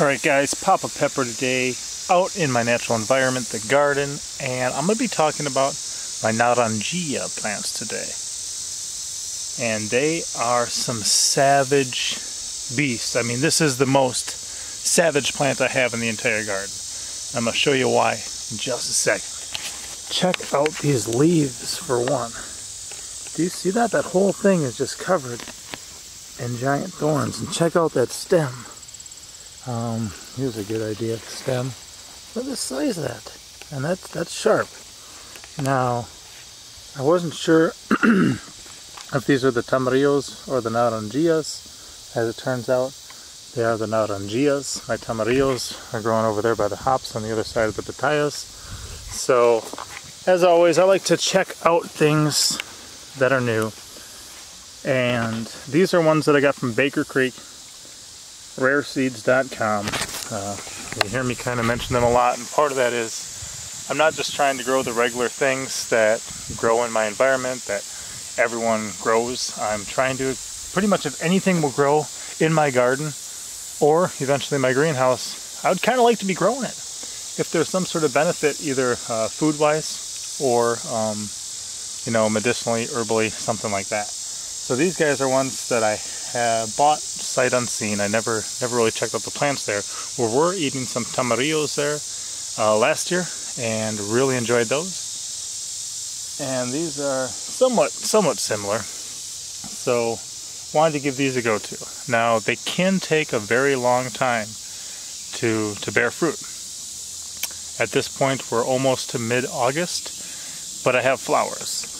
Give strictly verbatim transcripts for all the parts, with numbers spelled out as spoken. Alright guys, Papa Pepper today, out in my natural environment, the garden, and I'm going to be talking about my naranjilla plants today. And they are some savage beasts. I mean, this is the most savage plant I have in the entire garden. I'm going to show you why in just a second. Check out these leaves for one. Do you see that? That whole thing is just covered in giant thorns. And check out that stem. Um, here's a good idea of the stem. Look at the size of that. And that's, that's sharp. Now, I wasn't sure if these are the tamarillos or the naranjillas. As it turns out, they are the naranjillas. My tamarillos are growing over there by the hops on the other side of the pitayas. So, as always, I like to check out things that are new. And these are ones that I got from Baker Creek. rare seeds dot com. Uh, you hear me kind of mention them a lot, and part of that is I'm not just trying to grow the regular things that grow in my environment that everyone grows. I'm trying to pretty much if anything will grow in my garden or eventually my greenhouse, I would kind of like to be growing it if there's some sort of benefit, either uh, food wise or um, you know, medicinally, herbally, something like that. So these guys are ones that I Uh, bought sight unseen. I never never really checked out the plants there. We were eating some tamarillos there uh, last year and really enjoyed those. And these are somewhat somewhat similar. So wanted to give these a go to. Now they can take a very long time to to bear fruit. At this point we're almost to mid-August, but I have flowers.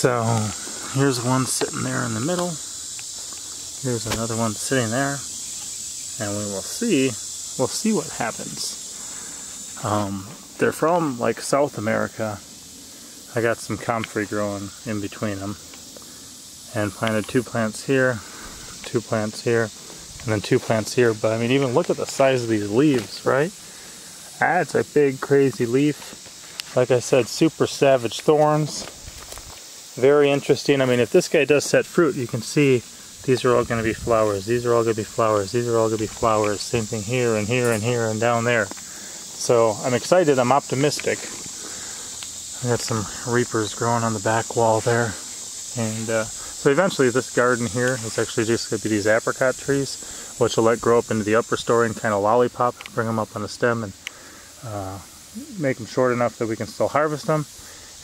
So here's one sitting there in the middle. Here's another one sitting there, and we will see, we'll see what happens. Um, they're from like South America. I got some comfrey growing in between them, and planted two plants here, two plants here, and then two plants here. But I mean, even look at the size of these leaves, right? That's a big, crazy leaf. Like I said, super savage thorns. Very interesting. I mean, if this guy does set fruit, you can see these are all going to be flowers, these are all going to be flowers, these are all going to be flowers. Same thing here and here and here and down there. So I'm excited, I'm optimistic. I got some reapers growing on the back wall there. And uh, so eventually this garden here is actually just going to be these apricot trees, which will let grow up into the upper story and kind of lollipop, bring them up on the stem and uh, make them short enough that we can still harvest them.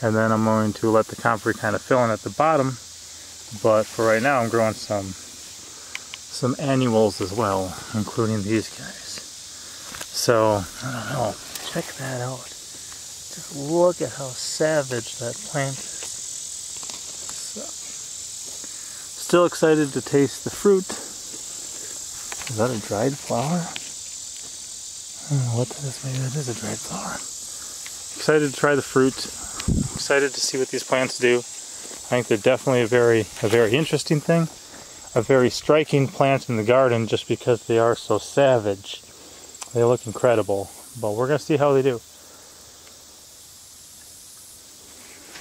And then I'm going to let the comfrey kind of fill in at the bottom. But for right now, I'm growing some some annuals as well, including these guys. So, I don't know. Check that out. Just look at how savage that plant is. So, still excited to taste the fruit. Is that a dried flower? I don't know what that is. Maybe that is a dried flower. Excited to try the fruit. Excited to see what these plants do. I think they're definitely a very a very interesting thing, a very striking plant in the garden just because they are so savage. They look incredible, but we're going to see how they do.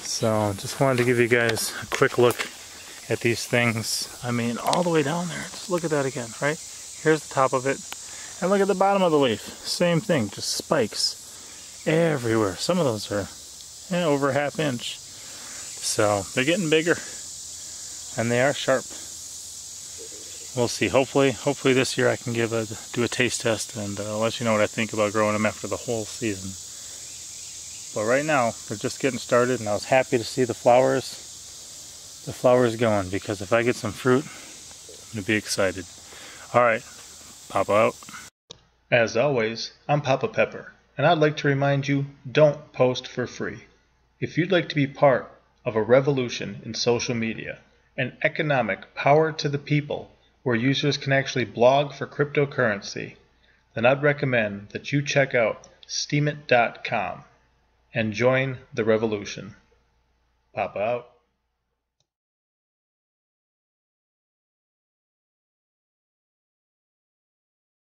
So, just wanted to give you guys a quick look at these things. I mean, all the way down there. Just look at that again, right? Here's the top of it. And look at the bottom of the leaf. Same thing, just spikes everywhere. Some of those are yeah, over a half inch. So they're getting bigger and they are sharp. We'll see. Hopefully, hopefully this year I can give a do a taste test and uh, let you know what I think about growing them after the whole season. But right now they're just getting started, and I was happy to see the flowers the flowers going, because if I get some fruit, I'm gonna be excited. All right, Papa out. As always, I'm Papa Pepper, and I'd like to remind you, don't post for free. If you'd like to be part of a revolution in social media, an economic power to the people where users can actually blog for cryptocurrency, then I'd recommend that you check out Steemit dot com and join the revolution. Papa out.